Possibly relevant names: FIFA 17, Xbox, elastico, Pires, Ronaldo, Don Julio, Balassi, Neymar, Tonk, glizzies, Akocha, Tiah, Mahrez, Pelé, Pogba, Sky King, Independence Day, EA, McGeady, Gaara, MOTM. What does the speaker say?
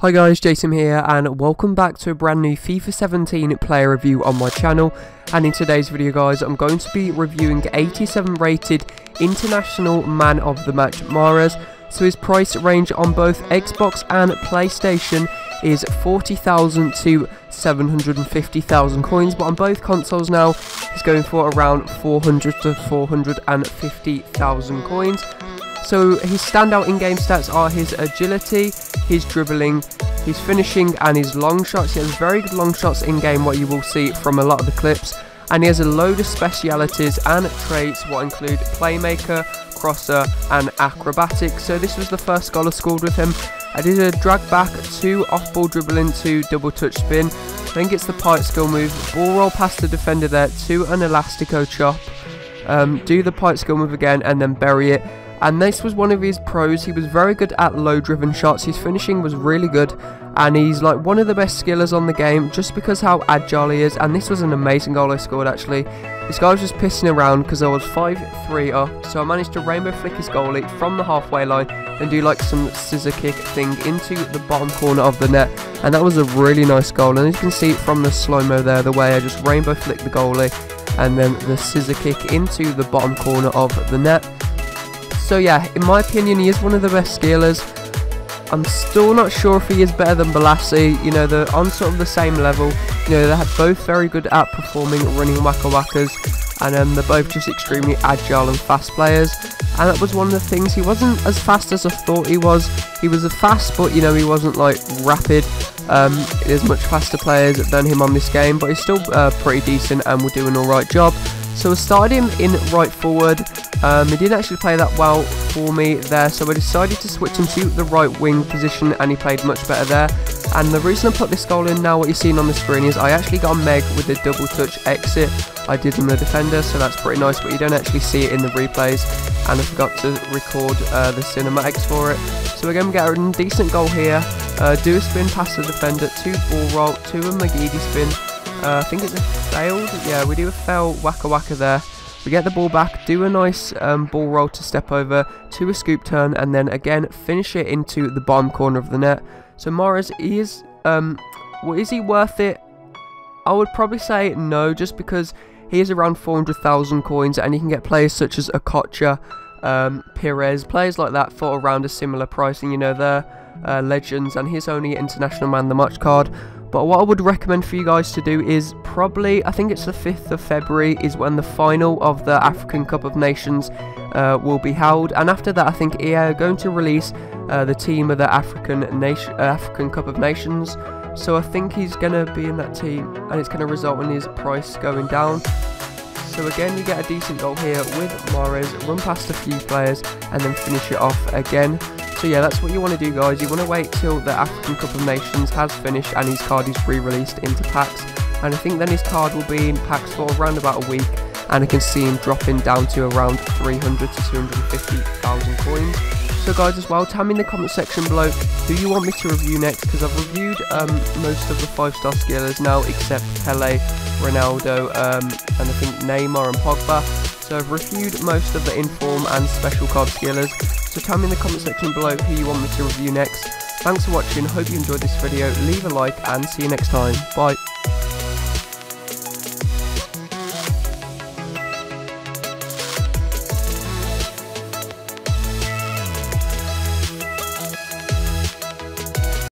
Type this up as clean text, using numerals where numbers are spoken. Hi guys, Jason here and welcome back to a brand new FIFA 17 player review on my channel. And in today's video guys, I'm going to be reviewing 87 rated international man of the match Mahrez. So his price range on both Xbox and PlayStation is 40,000 to 750,000 coins, but on both consoles now he's going for around 400 to 450,000 coins. So his standout in-game stats are his agility, his dribbling, his finishing and his long shots. He has very good long shots in-game, what you will see from a lot of the clips. And he has a load of specialities and traits, what include playmaker, crosser and acrobatic. So this was the first goal I scored with him. I did a drag back, two off-ball dribbling, two double-touch spin. Then gets the pipe skill move, ball roll past the defender there to an elastico chop. Do the pipe skill move again and then bury it. And this was one of his pros. He was very good at low driven shots, his finishing was really good, and he's like one of the best skillers on the game just because how agile he is. And this was an amazing goal I scored actually. This guy was just pissing around because I was 5-3 up, so I managed to rainbow flick his goalie from the halfway line and do like some scissor kick thing into the bottom corner of the net, and that was a really nice goal. And as you can see from the slow-mo there, the way I just rainbow flicked the goalie and then the scissor kick into the bottom corner of the net. So yeah, in my opinion, he is one of the best skillers. I'm still not sure if he is better than Balassi. You know, they're on sort of the same level. You know, they're both very good at performing running whack-a-whackers, and they're both just extremely agile and fast players. And that was one of the things, he wasn't as fast as I thought he was. He was fast, but you know, he wasn't like rapid. There's much faster players than him on this game, but he's still pretty decent and will do an alright job. So I started him in right forward. He didn't actually play that well for me there, so I decided to switch him to the right wing position, and he played much better there. And the reason I put this goal in now, what you're seeing on the screen, is I actually got a Meg with a double touch exit. I did him the defender, so that's pretty nice, but you don't actually see it in the replays, and I forgot to record the cinematics for it. So again, we get a decent goal here. Do a spin past the defender, two ball roll, two a McGeady spin. I think it's a failed, yeah, we do a failed whack-a-whacker there. We get the ball back, do a nice ball roll to step over, to a scoop turn, and then again finish it into the bottom corner of the net. So Mahrez, he is, is he worth it? I would probably say no, just because he is around 400,000 coins, and you can get players such as Akocha, Pires, players like that for around a similar price, and you know, they're legends, and he's only international man the match card. But what I would recommend for you guys to do is probably, I think it's the 5th of February is when the final of the African Cup of Nations will be held. And after that, I think EA are going to release the team of the African Cup of Nations. So I think he's going to be in that team, and it's going to result in his price going down. So again, you get a decent goal here with Mahrez, run past a few players and then finish it off again. So yeah, that's what you want to do guys. You want to wait till the African Cup of Nations has finished and his card is re-released into packs, and I think then his card will be in packs for around about a week, and I can see him dropping down to around 300 to 250,000 coins. So guys, as well, tell me in the comment section below who you want me to review next, because I've reviewed most of the 5-star skillers now except Pelé, Ronaldo and I think Neymar and Pogba. So I've reviewed most of the inform and special card skillers, so tell me in the comment section below who you want me to review next. Thanks for watching, hope you enjoyed this video, leave a like and see you next time, bye.